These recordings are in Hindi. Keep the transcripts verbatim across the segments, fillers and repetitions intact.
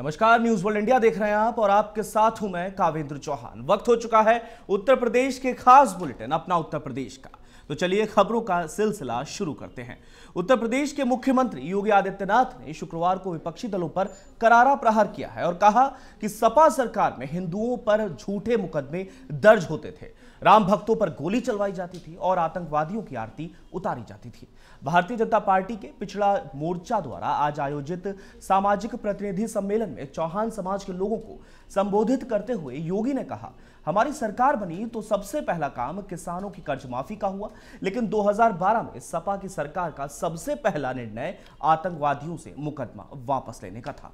नमस्कार, न्यूज वर्ल्ड इंडिया देख रहे हैं आप और आपके साथ हूं मैं कावेंद्र चौहान। वक्त हो चुका है उत्तर प्रदेश के खास बुलेटिन अपना उत्तर प्रदेश का। तो चलिए खबरों का सिलसिला शुरू करते हैं। उत्तर प्रदेश के मुख्यमंत्री योगी आदित्यनाथ ने शुक्रवार को विपक्षी दलों पर करारा प्रहार किया है और कहा कि सपा सरकार में हिंदुओं पर झूठे मुकदमे दर्ज होते थे, राम भक्तों पर गोली चलवाई जाती थी और आतंकवादियों की आरती उतारी जाती थी। भारतीय जनता पार्टी के पिछड़ा मोर्चा द्वारा आज आयोजित सामाजिक प्रतिनिधि सम्मेलन में चौहान समाज के लोगों को संबोधित करते हुए योगी ने कहा, हमारी सरकार बनी तो सबसे पहला काम किसानों की कर्ज माफी का हुआ, लेकिन दो हज़ार बारह में सपा की सरकार का सबसे पहला निर्णय आतंकवादियों से मुकदमा वापस लेने का था।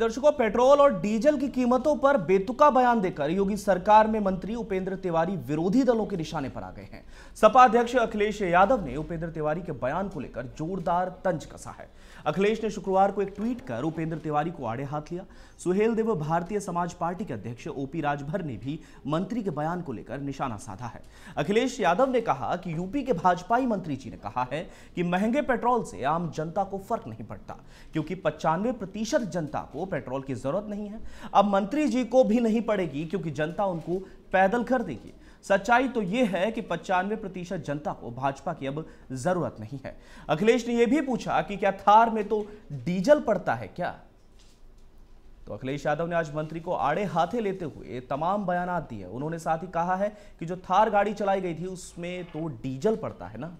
दर्शकों, पेट्रोल और डीजल की कीमतों पर बेतुका बयान देकर योगी सरकार में मंत्री उपेंद्र तिवारी विरोधी दलों के निशाने पर आ गए हैं। सपा अध्यक्ष अखिलेश यादव ने उपेंद्र तिवारी के बयान को लेकर जोरदार तंज कसा है। अखिलेश ने शुक्रवार को एक ट्वीट कर उपेंद्र तिवारी को आड़े हाथ लिया। सुहेल देव भारतीय समाज पार्टी के अध्यक्ष ओपी राजभर ने भी मंत्री के बयान को लेकर निशाना साधा है। अखिलेश यादव ने कहा कि यूपी के भाजपाई मंत्री जी ने कहा है कि महंगे पेट्रोल से आम जनता को फर्क नहीं पड़ता, क्योंकि पचानवे प्रतिशत जनता को पेट्रोल की जरूरत नहीं है। अब मंत्री जी को भी नहीं पड़ेगी, क्योंकि जनता उनको पैदल कर देगी। सच्चाई तो यह है कि पचानवे प्रतिशत जनता को भाजपा की अब जरूरत नहीं है। अखिलेश ने यह भी पूछा कि क्या थार में तो डीजल पड़ता है क्या? तो अखिलेश यादव ने आज मंत्री को आड़े हाथे लेते हुए तमाम बयान दिए। उन्होंने साथ ही कहा है कि जो थार गाड़ी चलाई गई थी उसमें तो डीजल पड़ता है ना।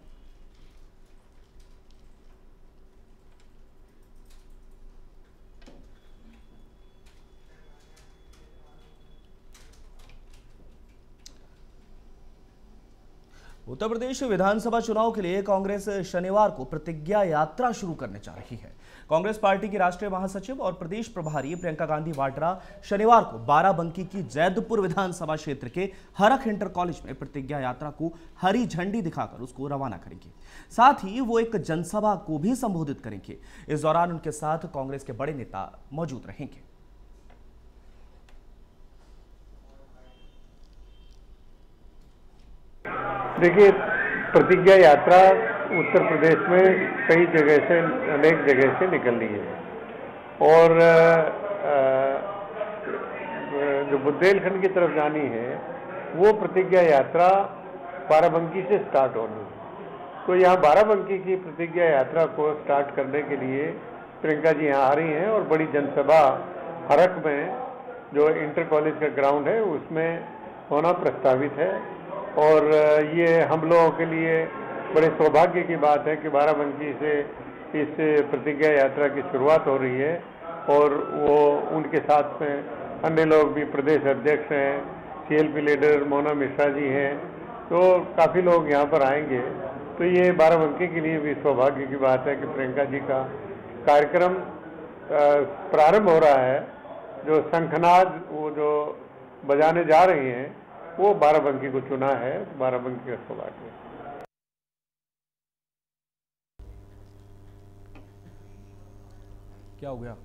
उत्तर प्रदेश विधानसभा चुनाव के लिए कांग्रेस शनिवार को प्रतिज्ञा यात्रा शुरू करने जा रही है। कांग्रेस पार्टी की राष्ट्रीय महासचिव और प्रदेश प्रभारी प्रियंका गांधी वाड्रा शनिवार को बाराबंकी की जैदपुर विधानसभा क्षेत्र के हरख इंटर कॉलेज में प्रतिज्ञा यात्रा को हरी झंडी दिखाकर उसको रवाना करेंगे। साथ ही वो एक जनसभा को भी संबोधित करेंगे। इस दौरान उनके साथ कांग्रेस के बड़े नेता मौजूद रहेंगे। देखिए, प्रतिज्ञा यात्रा उत्तर प्रदेश में कई जगह से, अनेक जगह से निकलनी है और जो बुंदेलखंड की तरफ जानी है वो प्रतिज्ञा यात्रा बाराबंकी से स्टार्ट होनी है। तो यहाँ बाराबंकी की प्रतिज्ञा यात्रा को स्टार्ट करने के लिए प्रियंका जी यहाँ आ रही हैं और बड़ी जनसभा हरक में जो इंटर कॉलेज का ग्राउंड है उसमें होना प्रस्तावित है। और ये हम लोगों के लिए बड़े सौभाग्य की बात है कि बाराबंकी से इस प्रतिज्ञा यात्रा की शुरुआत हो रही है और वो उनके साथ में अन्य लोग भी, प्रदेश अध्यक्ष हैं, सीएलपी लीडर मोना मिश्रा जी हैं, तो काफ़ी लोग यहाँ पर आएंगे। तो ये बाराबंकी के लिए भी सौभाग्य की बात है कि प्रियंका जी का कार्यक्रम प्रारंभ हो रहा है। जो शंखनाद वो जो बजाने जा रही हैं वो बाराबंकी को चुना है, बाराबंकी का सौभाग्य। क्या हो गया?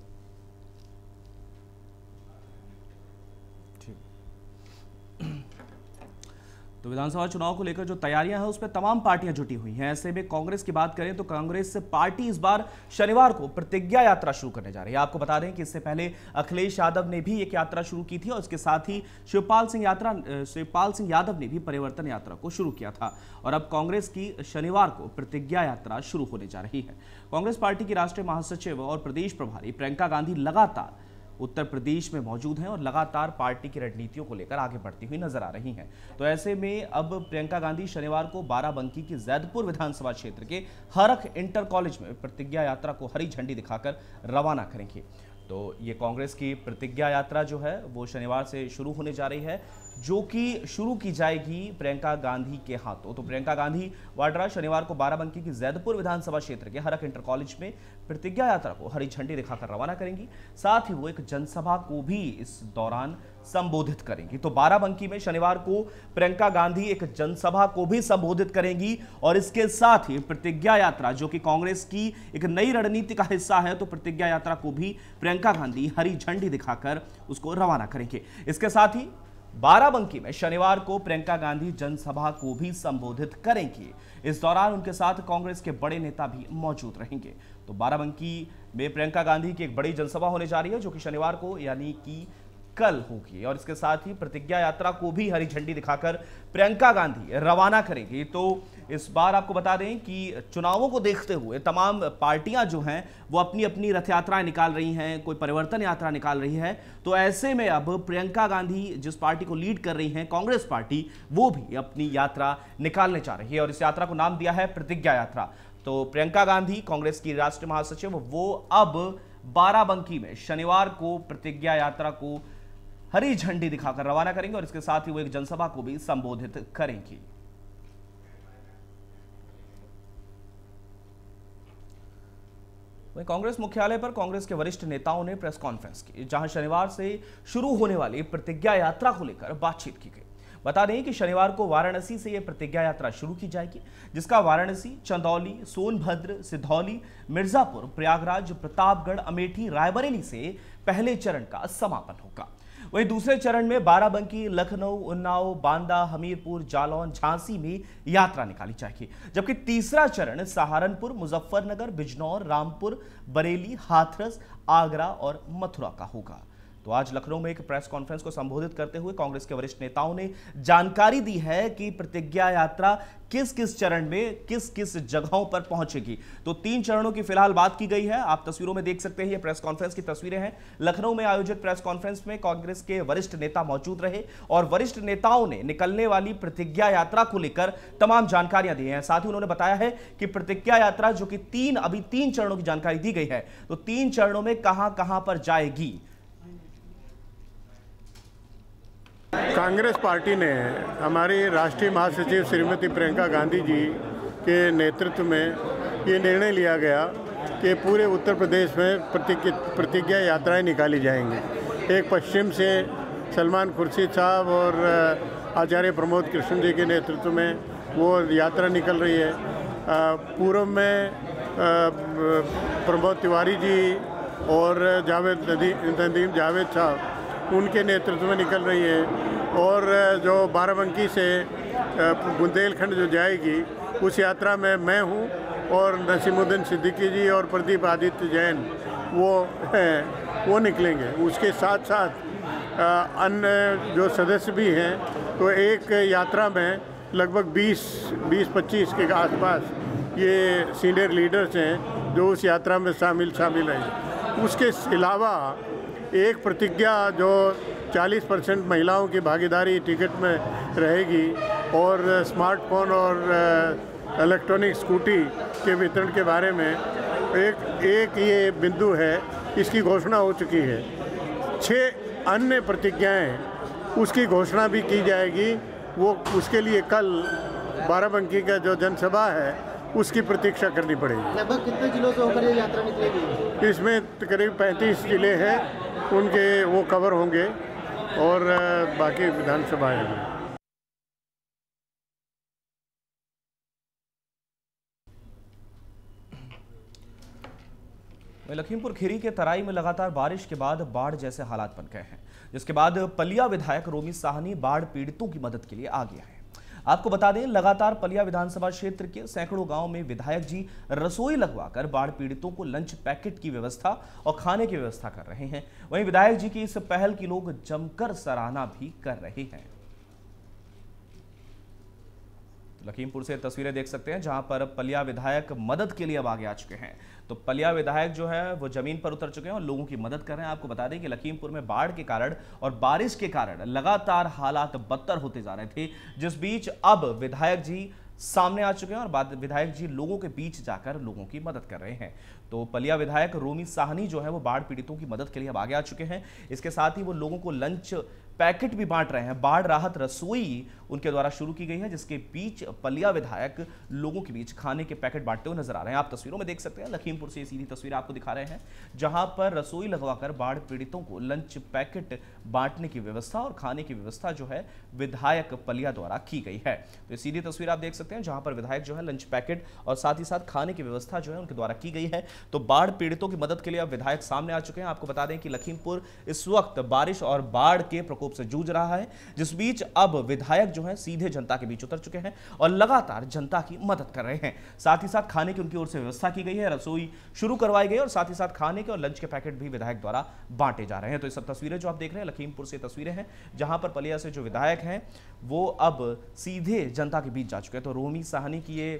तो विधानसभा चुनाव को लेकर जो तैयारियां हैं उस पर तमाम पार्टियां जुटी हुई हैं। ऐसे में कांग्रेस की बात करें तो कांग्रेस पार्टी इस बार शनिवार को प्रतिज्ञा यात्रा शुरू करने जा रही है। आपको बता दें कि इससे पहले अखिलेश यादव ने भी एक यात्रा शुरू की थी और इसके साथ ही शिवपाल सिंह यात्रा शिवपाल सिंह यादव ने भी परिवर्तन यात्रा को शुरू किया था और अब कांग्रेस की शनिवार को प्रतिज्ञा यात्रा शुरू होने जा रही है। कांग्रेस पार्टी की राष्ट्रीय महासचिव और प्रदेश प्रभारी प्रियंका गांधी लगातार उत्तर प्रदेश में मौजूद हैं और लगातार पार्टी की रणनीतियों को लेकर आगे बढ़ती हुई नजर आ रही हैं। तो ऐसे में अब प्रियंका गांधी शनिवार को बाराबंकी की जैदपुर विधानसभा क्षेत्र के हरख इंटर कॉलेज में प्रतिज्ञा यात्रा को हरी झंडी दिखाकर रवाना करेंगे। तो ये कांग्रेस की प्रतिज्ञा यात्रा जो है वो शनिवार से शुरू होने जा रही है, जो कि शुरू की जाएगी प्रियंका गांधी के हाथों। तो प्रियंका गांधी वाड्रा शनिवार को बाराबंकी की जैदपुर विधानसभा क्षेत्र के हरख इंटर कॉलेज में प्रतिज्ञा यात्रा को हरी झंडी दिखाकर रवाना करेंगी। साथ ही वो एक जनसभा को भी इस दौरान संबोधित करेंगी। तो बाराबंकी में शनिवार को प्रियंका गांधी एक जनसभा को भी संबोधित करेंगी और इसके साथ ही प्रतिज्ञा यात्रा जो कि कांग्रेस की एक नई रणनीति का हिस्सा है, तो प्रतिज्ञा यात्रा को भी प्रियंका गांधी हरी झंडी दिखाकर उसको रवाना करेंगे। इसके साथ ही बाराबंकी में शनिवार को प्रियंका गांधी जनसभा को भी संबोधित करेंगी। इस दौरान उनके साथ कांग्रेस के बड़े नेता भी मौजूद रहेंगे। तो बाराबंकी में प्रियंका गांधी की एक बड़ी जनसभा होने जा रही है जो कि शनिवार को यानी कि कल होगी और इसके साथ ही प्रतिज्ञा यात्रा को भी हरी झंडी दिखाकर प्रियंका गांधी रवाना करेंगी। तो इस बार आपको बता दें कि चुनावों को देखते हुए तमाम पार्टियां जो हैं वो अपनी अपनी रथ यात्राएं निकाल रही हैं, कोई परिवर्तन यात्रा निकाल रही है। तो ऐसे में अब प्रियंका गांधी जिस पार्टी को लीड कर रही हैं, कांग्रेस पार्टी, वो भी अपनी यात्रा निकालने जा रही है और इस यात्रा को नाम दिया है प्रतिज्ञा यात्रा। तो प्रियंका गांधी, कांग्रेस की राष्ट्रीय महासचिव, वो अब बाराबंकी में शनिवार को प्रतिज्ञा यात्रा को हरी झंडी दिखाकर रवाना करेंगे और इसके साथ ही वो एक जनसभा को भी संबोधित करेंगी। वहीं कांग्रेस मुख्यालय पर कांग्रेस के वरिष्ठ नेताओं ने प्रेस कॉन्फ्रेंस की, जहां शनिवार से शुरू होने वाली प्रतिज्ञा यात्रा को लेकर बातचीत की गई। बता दें कि शनिवार को वाराणसी से यह प्रतिज्ञा यात्रा शुरू की जाएगी, जिसका वाराणसी, चंदौली, सोनभद्र, सिधौली, मिर्जापुर, प्रयागराज, प्रतापगढ़, अमेठी, रायबरेली से पहले चरण का समापन होगा। वहीं दूसरे चरण में बाराबंकी, लखनऊ, उन्नाव, बांदा, हमीरपुर, जालौन, झांसी में यात्रा निकाली जाएगी, जबकि तीसरा चरण सहारनपुर, मुजफ्फरनगर, बिजनौर, रामपुर, बरेली, हाथरस, आगरा और मथुरा का होगा। तो आज लखनऊ में एक प्रेस कॉन्फ्रेंस को संबोधित करते हुए कांग्रेस के वरिष्ठ नेताओं ने जानकारी दी है कि प्रतिज्ञा यात्रा किस किस चरण में किस किस जगहों पर पहुंचेगी। तो तीन चरणों की फिलहाल बात की गई है। आप तस्वीरों में देख सकते हैं, ये प्रेस कॉन्फ्रेंस की तस्वीरें हैं। लखनऊ में आयोजित प्रेस कॉन्फ्रेंस में कांग्रेस के वरिष्ठ नेता मौजूद रहे और वरिष्ठ नेताओं ने निकलने वाली प्रतिज्ञा यात्रा को लेकर तमाम जानकारियां दी हैं। साथ ही उन्होंने बताया है कि प्रतिज्ञा यात्रा जो कि तीन अभी तीन चरणों की जानकारी दी गई है, तो तीन चरणों में कहां कहां पर जाएगी। कांग्रेस पार्टी ने हमारी राष्ट्रीय महासचिव श्रीमती प्रियंका गांधी जी के नेतृत्व में ये निर्णय लिया गया कि पूरे उत्तर प्रदेश में प्रतिज्ञा यात्राएं निकाली जाएंगी। एक पश्चिम से सलमान खुर्शीद साहब और आचार्य प्रमोद कृष्ण जी के नेतृत्व में वो यात्रा निकल रही है। पूर्व में प्रमोद तिवारी जी और जावेद नदीम जावेद साहब उनके नेतृत्व में निकल रही है और जो बाराबंकी से बुंदेलखंड जो जाएगी उस यात्रा में मैं हूं और नसीमुद्दीन सिद्दीकी जी और प्रदीप आदित्य जैन वो हैं, वो निकलेंगे। उसके साथ साथ अन्य जो सदस्य भी हैं, तो एक यात्रा में लगभग बीस बीस पच्चीस के आसपास ये सीनियर लीडर्स हैं जो उस यात्रा में शामिल शामिल हैं। उसके अलावा एक प्रतिज्ञा जो चालीस परसेंट महिलाओं की भागीदारी टिकट में रहेगी और स्मार्टफोन और इलेक्ट्रॉनिक स्कूटी के वितरण के बारे में एक एक ये बिंदु है, इसकी घोषणा हो चुकी है। छः अन्य प्रतिज्ञाएं, उसकी घोषणा भी की जाएगी। वो उसके लिए कल बाराबंकी का जो जनसभा है उसकी प्रतीक्षा करनी पड़ेगी। लगभग कितने जिलों से होकर ये यात्रा निकलेगी? इसमें करीब पैंतीस जिले हैं, उनके वो कवर होंगे और बाकी विधानसभाएं होंगी। लखीमपुर खीरी के तराई में लगातार बारिश के बाद बाढ़ जैसे हालात बन गए हैं, जिसके बाद पलिया विधायक रोमी साहनी बाढ़ पीड़ितों की मदद के लिए आ गया है। आपको बता दें, लगातार पलिया विधानसभा क्षेत्र के सैकड़ों गांव में विधायक जी रसोई लगवाकर बाढ़ पीड़ितों को लंच पैकेट की व्यवस्था और खाने की व्यवस्था कर रहे हैं। वहीं विधायक जी की इस पहल की लोग जमकर सराहना भी कर रहे हैं। लखीमपुर से तस्वीरें देख सकते हैं जहां पर पलिया विधायक मदद के लिए अब आगे आ चुके हैं। तो पलिया विधायक जो है वो जमीन पर उतर चुके हैं और लोगों की मदद कर रहे हैं। आपको बता दें कि लखीमपुर में बाढ़ के कारण और बारिश के कारण लगातार हालात बदतर होते जा रहे थे, जिस बीच अब विधायक जी सामने आ चुके हैं और विधायक जी लोगों के बीच जाकर लोगों की मदद कर रहे हैं। तो पलिया विधायक रोमी साहनी जो है वो बाढ़ पीड़ितों की मदद के लिए अब आगे आ चुके हैं। इसके साथ ही वो लोगों को लंच पैकेट भी बांट रहे हैं। बाढ़ राहत रसोई उनके द्वारा शुरू की गई है, जिसके बीच पलिया विधायक लोगों के बीच खाने के पैकेट बांटते हुए नजर आ रहे हैं। आप तस्वीरों में देख सकते हैं, लखीमपुर से सीधी तस्वीर आपको दिखा रहे हैं, जहां पर रसोई लगवाकर बाढ़ पीड़ितों को लंच पैकेट बांटने की व्यवस्था और खाने की व्यवस्था जो है विधायक पलिया द्वारा की गई है। तो सीधी तस्वीर आप देख सकते हैं, जहां पर विधायक जो है लंच पैकेट और साथ ही साथ खाने की व्यवस्था जो है उनके द्वारा की गई है। तो बाढ़ पीड़ितों की मदद के लिए अब विधायक सामने आ चुके हैं। आपको बता दें कि लखीमपुर इस वक्त बारिश और बाढ़ के प्रकोप से जूझ रहा है, जिस बीच अब विधायक जो है सीधे जनता के बीच उतर चुके हैं और लगातार जनता की मदद कर रहे हैं। साथ ही साथ खाने की उनकी ओर से व्यवस्था की गई है, रसोई शुरू करवाई गई और साथ ही साथ खाने के और लंच के पैकेट भी विधायक द्वारा बांटे जा रहे हैं। तो ये सब तस्वीरें जो आप देख रहे हैं लखीमपुर से तस्वीरें हैं, जहां पर पलिया से जो विधायक हैं वो अब सीधे जनता के बीच जा चुके हैं। तो रोमी साहनी की ये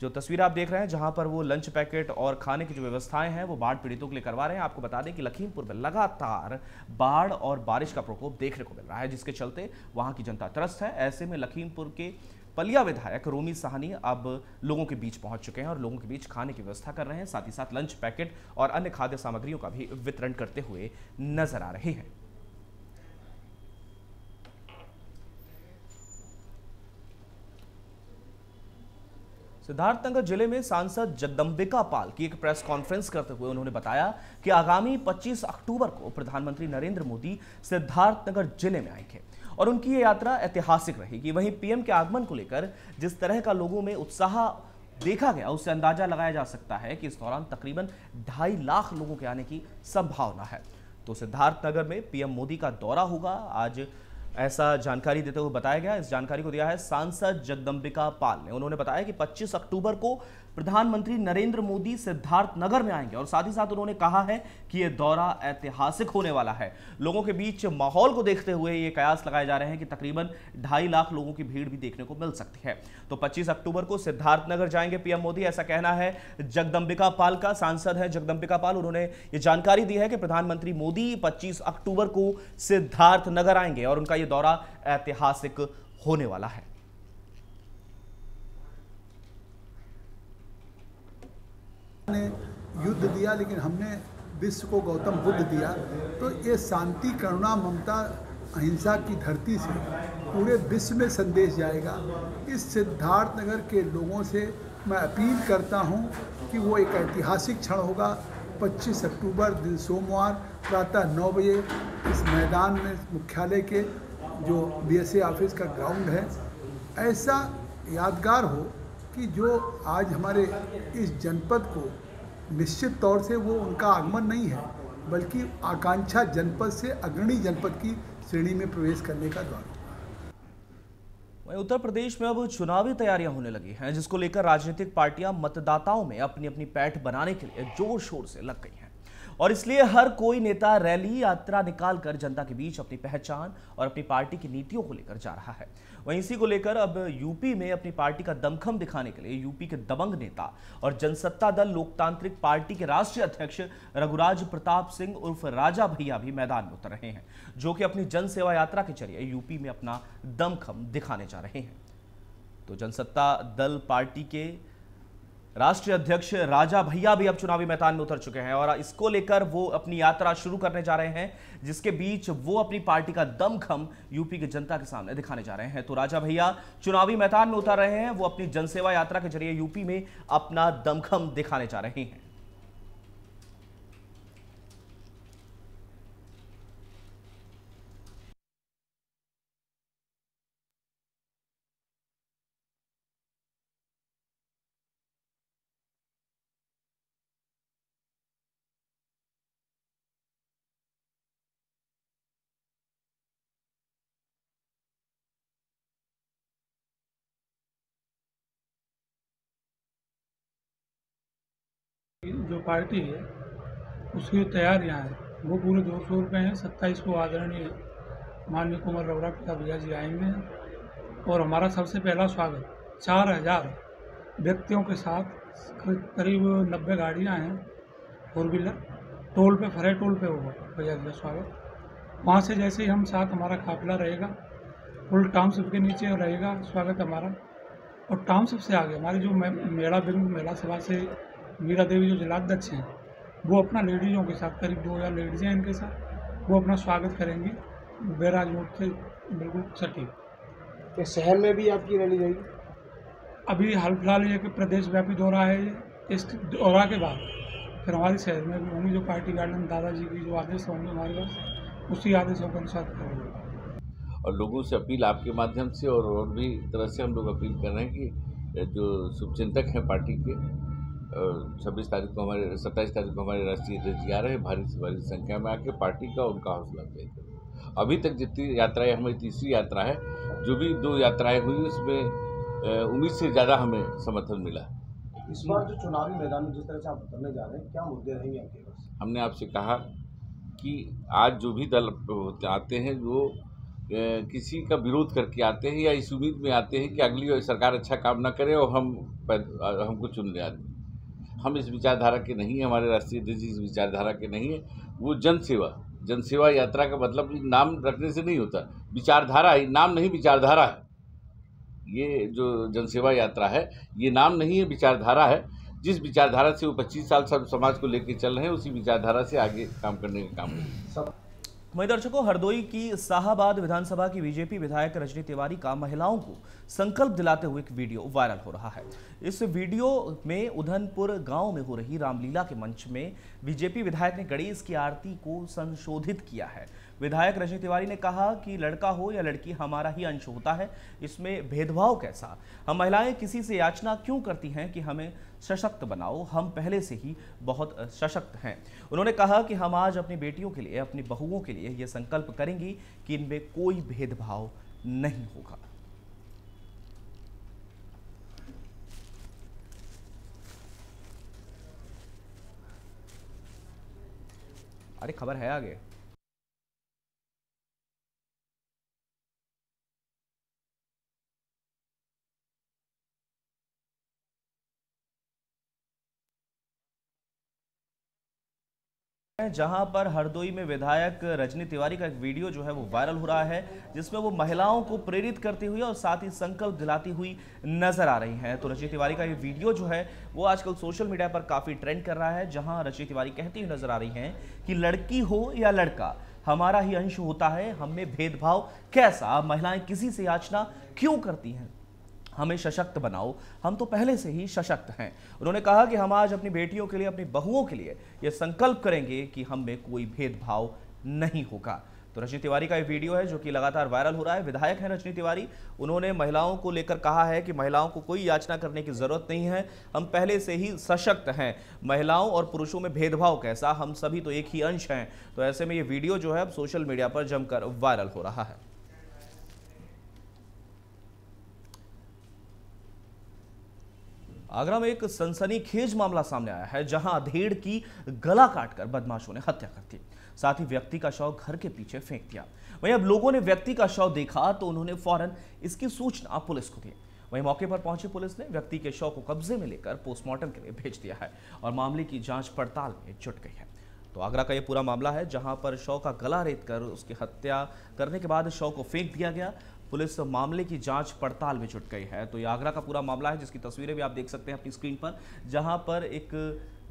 जो तस्वीर आप देख रहे हैं, जहां पर वो लंच पैकेट और खाने की जो व्यवस्थाएं हैं वो बाढ़ पीड़ितों के लिए करवा रहे हैं। आपको बता दें कि लखीमपुर में लगातार बाढ़ और बारिश का प्रकोप देखने को मिल रहा है, जिसके चलते वहां की जनता त्रस्त है। ऐसे में लखीमपुर के पलिया विधायक रोमी साहनी अब लोगों के बीच पहुंच चुके हैं और लोगों के बीच खाने की व्यवस्था कर रहे हैं, साथ ही साथ लंच पैकेट और अन्य खाद्य सामग्रियों का भी वितरण करते हुए नजर आ रहे हैं। सिद्धार्थनगर जिले में सांसद जगदम्बिका पाल की एक प्रेस कॉन्फ्रेंस करते हुए उन्होंने बताया कि आगामी पच्चीस अक्टूबर को प्रधानमंत्री नरेंद्र मोदी सिद्धार्थनगर जिले में आएंगे और उनकी ये यात्रा ऐतिहासिक रहेगी। वहीं पीएम के आगमन को लेकर जिस तरह का लोगों में उत्साह देखा गया, उससे अंदाजा लगाया जा सकता है कि इस दौरान तकरीबन ढाई लाख लोगों के आने की संभावना है। तो सिद्धार्थनगर में पीएम मोदी का दौरा होगा, आज ऐसा जानकारी देते हुए बताया गया। इस जानकारी को दिया है सांसद जगदम्बिका पाल ने। उन्होंने बताया कि पच्चीस अक्टूबर को प्रधानमंत्री नरेंद्र मोदी सिद्धार्थनगर में आएंगे और साथ ही साथ उन्होंने कहा है कि यह दौरा ऐतिहासिक होने वाला है। लोगों के बीच माहौल को देखते हुए ये कयास लगाए जा रहे हैं कि तकरीबन ढाई लाख लोगों की भीड़ भी देखने को मिल सकती है। तो पच्चीस अक्टूबर को सिद्धार्थनगर जाएंगे पीएम मोदी, ऐसा कहना है जगदम्बिका पाल का। सांसद है जगदम्बिका पाल, उन्होंने ये जानकारी दी है कि प्रधानमंत्री मोदी पच्चीस अक्टूबर को सिद्धार्थनगर आएंगे और उनका यह दौरा ऐतिहासिक होने वाला है। ने युद्ध दिया लेकिन हमने विश्व को गौतम बुद्ध दिया। तो ये शांति, करुणा, ममता, अहिंसा की धरती से पूरे विश्व में संदेश जाएगा। इस सिद्धार्थनगर के लोगों से मैं अपील करता हूं कि वो एक ऐतिहासिक क्षण होगा। पच्चीस अक्टूबर दिन सोमवार प्रातः नौ बजे इस मैदान में मुख्यालय के जो बीएसए ऑफिस का ग्राउंड है, ऐसा यादगार हो कि जो आज हमारे इस जनपद को निश्चित तौर से वो उनका आगमन नहीं है बल्कि आकांक्षा जनपद से अग्रणी जनपद की श्रेणी में प्रवेश करने का दौर। वहीं उत्तर प्रदेश में अब चुनावी तैयारियां होने लगी हैं, जिसको लेकर राजनीतिक पार्टियां मतदाताओं में अपनी अपनी पैठ बनाने के लिए जोर शोर से लग गई हैं और इसलिए हर कोई नेता रैली यात्रा निकालकर जनता के बीच अपनी पहचान और अपनी पार्टी की नीतियों को लेकर जा रहा है। वहीं इसी को लेकर अब यूपी में अपनी पार्टी का दमखम दिखाने के लिए यूपी के दबंग नेता और जनसत्ता दल लोकतांत्रिक पार्टी के राष्ट्रीय अध्यक्ष रघुराज प्रताप सिंह उर्फ राजा भैया भी मैदान में उतर रहे हैं, जो कि अपनी जन सेवा यात्रा के जरिए यूपी में अपना दमखम दिखाने जा रहे हैं। तो जनसत्ता दल पार्टी के राष्ट्रीय अध्यक्ष राजा भैया भी अब चुनावी मैदान में उतर चुके हैं और इसको लेकर वो अपनी यात्रा शुरू करने जा रहे हैं, जिसके बीच वो अपनी पार्टी का दमखम यूपी की जनता के सामने दिखाने जा रहे हैं। तो राजा भैया चुनावी मैदान में उतर रहे हैं, वो अपनी जनसेवा यात्रा के जरिए यूपी में अपना दमखम दिखाने जा रहे हैं। जो पार्टी है उसकी तैयारियां हैं वो पूरे दो सौ रुपये हैं। सत्ताईस को आदरणीय माननीय कुमार रघुराज प्रताप भैया जी आएंगे और हमारा सबसे पहला स्वागत चार हज़ार व्यक्तियों के साथ, करीब नब्बे गाड़ियां हैं फोर व्हीलर, टोल पे फरे टोल पे होगा भैया जी का स्वागत। वहाँ से जैसे ही हम साथ हमारा काफिला रहेगा, फुल टाउनशिप के नीचे रहेगा स्वागत हमारा और टाउनशिप से आगे हमारे जो मेला बिंग मेला सभा से मीरा देवी जो जिलाध्यक्ष हैं वो अपना लेडीज़ों के साथ, करीब दो हज़ार लेडीज़ें हैं इनके साथ, वो अपना स्वागत करेंगी बैराज रोड से बिल्कुल सटी। क्या शहर में भी आपकी रैली जाएगी? अभी हाल फिलहाल ये कि प्रदेशव्यापी दौरा है, इस दौरा के बाद फिर हमारे शहर में भी होंगी। जो पार्टी गार्डन दादाजी की जो आदेश होंगे हमारे पास, उसी आदेशों के अनुसार करेंगे। और लोगों से अपील आपके माध्यम से और और भी तरह से हम लोग अपील कर रहे हैं कि जो शुभचिंतक हैं पार्टी के, छब्बीस तारीख को हमारे सत्ताईस तारीख को हमारे राष्ट्रीय अध्यक्ष जी आ रहे हैं, भारी से भारी संख्या में आके पार्टी का उनका हौसला अफजाई। अभी तक जितनी यात्राएँ, हमारी तीसरी यात्रा है, जो भी दो यात्राएँ हुई उसमें उम्मीद से ज़्यादा हमें समर्थन मिला। इस बार जो चुनावी मैदान में जिस तरह से आप उतरने जा रहे हैं, क्या मुद्दे रहेंगे आपके पास? हमने आपसे कहा कि आज जो भी दल आते हैं वो किसी का विरोध करके आते हैं या इस उम्मीद में आते हैं कि अगली सरकार अच्छा काम ना करे और हम हमको चुन ले। हम इस विचारधारा के नहीं है, हमारे राष्ट्रीय अध्यक्ष इस विचारधारा के नहीं है। वो जनसेवा, जनसेवा यात्रा का मतलब नाम रखने से नहीं होता, विचारधारा है, नाम नहीं विचारधारा है। ये जो जनसेवा यात्रा है ये नाम नहीं है, विचारधारा है। जिस विचारधारा से वो पच्चीस साल सब समाज को लेकर चल रहे हैं, उसी विचारधारा से आगे काम करने का काम करें। वहीं दर्शकों, हरदोई की शाहाबाद विधानसभा की बीजेपी विधायक रजनी तिवारी का महिलाओं को संकल्प दिलाते हुए एक वीडियो वायरल हो रहा है। इस वीडियो में उधनपुर गांव में हो रही रामलीला के मंच में बीजेपी विधायक ने गणेश की आरती को संशोधित किया है। विधायक रजनी तिवारी ने कहा कि लड़का हो या लड़की हमारा ही अंश होता है, इसमें भेदभाव कैसा? हम महिलाएं किसी से याचना क्यों करती हैं कि हमें सशक्त बनाओ, हम पहले से ही बहुत सशक्त हैं। उन्होंने कहा कि हम आज अपनी बेटियों के लिए, अपनी बहुओं के लिए ये संकल्प करेंगी कि इनमें कोई भेदभाव नहीं होगा। अरे खबर है आगे। जहां पर हरदोई में विधायक रजनी तिवारी का एक वीडियो जो है वो वायरल हो रहा है, जिसमें वो महिलाओं को प्रेरित करती हुई और साथ ही संकल्प दिलाती हुई नजर आ रही हैं। तो रजनी तिवारी का ये वीडियो जो है वो आजकल सोशल मीडिया पर काफी ट्रेंड कर रहा है, जहां रजनी तिवारी कहती हुई नजर आ रही हैं कि लड़की हो या लड़का हमारा ही अंश होता है, हमें भेदभाव कैसा? महिलाएं किसी से याचना क्यों करती हैं? हमें सशक्त बनाओ, हम तो पहले से ही सशक्त हैं। उन्होंने कहा कि हम आज अपनी बेटियों के लिए, अपनी बहुओं के लिए ये संकल्प करेंगे कि हम में कोई भेदभाव नहीं होगा। तो रजनी तिवारी का ये वीडियो है जो कि लगातार वायरल हो रहा है। विधायक हैं रजनी तिवारी, उन्होंने महिलाओं को लेकर कहा है कि महिलाओं को कोई याचना करने की ज़रूरत नहीं है, हम पहले से ही सशक्त हैं। महिलाओं और पुरुषों में भेदभाव कैसा? हम सभी तो एक ही अंश हैं। तो ऐसे में ये वीडियो जो है अब सोशल मीडिया पर जमकर वायरल हो रहा है। आगरा में एक सनसनीखेज मामला सामने आया है, जहां अधेड़ की गला काटकर बदमाशों ने हत्या कर दी, साथ ही व्यक्ति का शव घर के पीछे फेंक दिया। वहीं अब लोगों ने व्यक्ति का शव देखा तो उन्होंने फौरन इसकी सूचना पुलिस को दी। वहीं मौके पर पहुंची पुलिस ने व्यक्ति के शव को कब्जे में लेकर पोस्टमार्टम के लिए भेज दिया है और मामले की जाँच पड़ताल में जुट गई है। तो आगरा का ये पूरा मामला है, जहाँ पर शव का गला रेत कर उसकी हत्या करने के बाद शव को फेंक दिया गया। पुलिस मामले की जांच पड़ताल में जुट गई है। तो ये आगरा का पूरा मामला है, जिसकी तस्वीरें भी आप देख सकते हैं अपनी स्क्रीन पर, जहां पर एक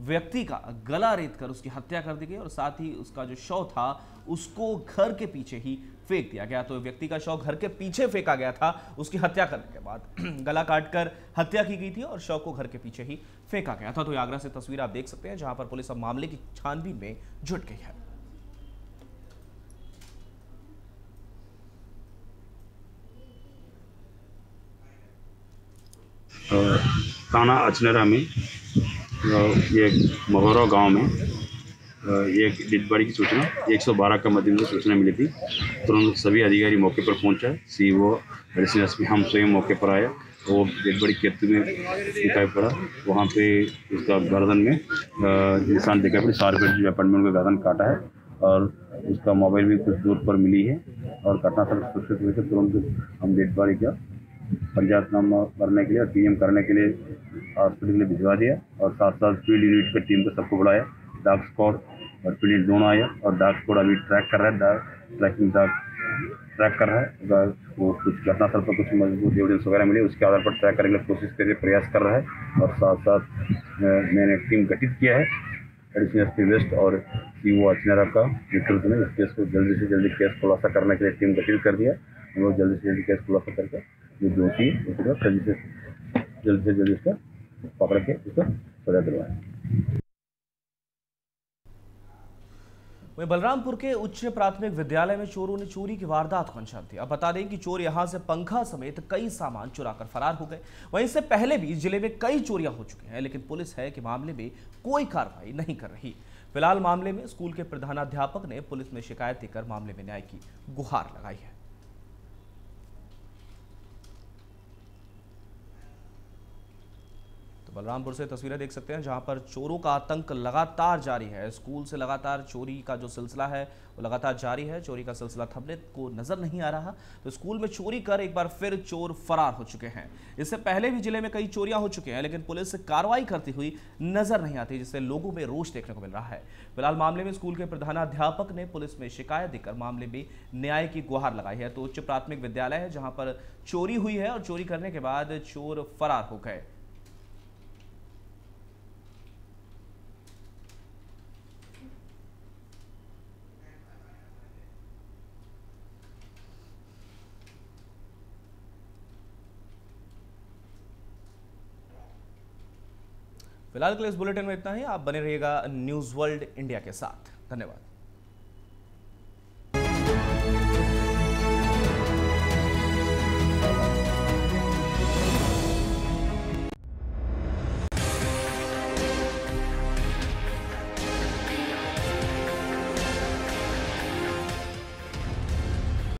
व्यक्ति का गला रेत कर उसकी हत्या कर दी गई और साथ ही उसका जो शव था उसको घर के पीछे ही फेंक दिया गया। तो व्यक्ति का शव घर के पीछे फेंका गया था, उसकी हत्या करने के बाद गला काटकर हत्या की गई थी और शव को घर के पीछे ही फेंका गया था। तो ये आगरा से तस्वीर आप देख सकते हैं, जहाँ पर पुलिस अब मामले की छानबीन में जुट गई है। थाना अचनेरा में ये महोरा गांव में ये डिटबाड़ी की सूचना एक सौ बारह का मध्यम से सूचना मिली थी। तुरंत सभी अधिकारी मौके पर पहुंचा, सी वो एडिशनल एस पी हम स्वयं मौके पर आया। वो डिटबाड़ी खेत में दिखाई पड़ा, वहां पे उसका गर्दन में निशान दिखाई पड़े, सारे फीट अपार्टमेंट का गर्दन काटा है और उसका मोबाइल भी कुछ दूर पर मिली है और घटनास्थल सुरक्षित हुए थे। तुरंत हम डिटबाड़ी का पंजाबनामा करने के लिए और पी एम करने के लिए हॉस्पिटल के लिए भिजवा दिया और साथ साथ फील्ड यूनिट की टीम को सबको बुलाया। डाक स्क्वाड और फील्ड यूनिट दोनों आया और डाक स्क्वाड अभी ट्रैक कर रहा है, ट्रैकिंग डाक ट्रैक कर रहा है। अगर वो कुछ घटनास्थल पर कुछ मजबूत एविडेंस वगैरह मिले उसके आधार पर ट्रैक करने की कोशिश करके प्रयास कर रहा है और साथ साथ मैंने टीम गठित किया है एडिशनल स्पेशलिस्ट और सीओ अचनारा का नेतृत्व में इस केस को जल्दी से जल्दी केस खुलासा करने के लिए टीम गठित कर दिया। हम लोग जल्दी से जल्दी केस खुलासा करके जो दोषी उसका जल्दी से जल्दी से जल्दी इसका पकड़ के उसका सजा दिलवाएं। बलरामपुर के उच्च प्राथमिक विद्यालय में चोरों ने चोरी की वारदात को अंजाम दिया। अब बता दें कि चोर यहां से पंखा समेत कई सामान चुराकर फरार हो गए। वहीं से पहले भी जिले में कई चोरियां हो चुकी हैं, लेकिन पुलिस है कि मामले में कोई कार्रवाई नहीं कर रही। फिलहाल मामले में स्कूल के प्रधानाध्यापक ने पुलिस में शिकायत देकर मामले में न्याय की गुहार लगाई है। बलरामपुर से तस्वीरें देख सकते हैं जहां पर चोरों का आतंक लगातार जारी है। स्कूल से लगातार चोरी का जो सिलसिला है वो लगातार जारी है। चोरी का सिलसिला थमने को नजर नहीं आ रहा। तो स्कूल में चोरी कर एक बार फिर चोर फरार हो चुके हैं। इससे पहले भी जिले में कई चोरियां हो चुकी हैं, लेकिन पुलिस कार्रवाई करती हुई नजर नहीं आती, जिससे लोगों में रोष देखने को मिल रहा है। फिलहाल मामले में स्कूल के प्रधानाध्यापक ने पुलिस में शिकायत देकर मामले में न्याय की गुहार लगाई है। तो उच्च प्राथमिक विद्यालय है जहाँ पर चोरी हुई है और चोरी करने के बाद चोर फरार हो गए। फिलहाल के लिए इस बुलेटिन में इतना ही। आप बने रहिएगा न्यूज़ वर्ल्ड इंडिया के साथ। धन्यवाद।